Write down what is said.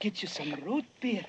Get you some root beer.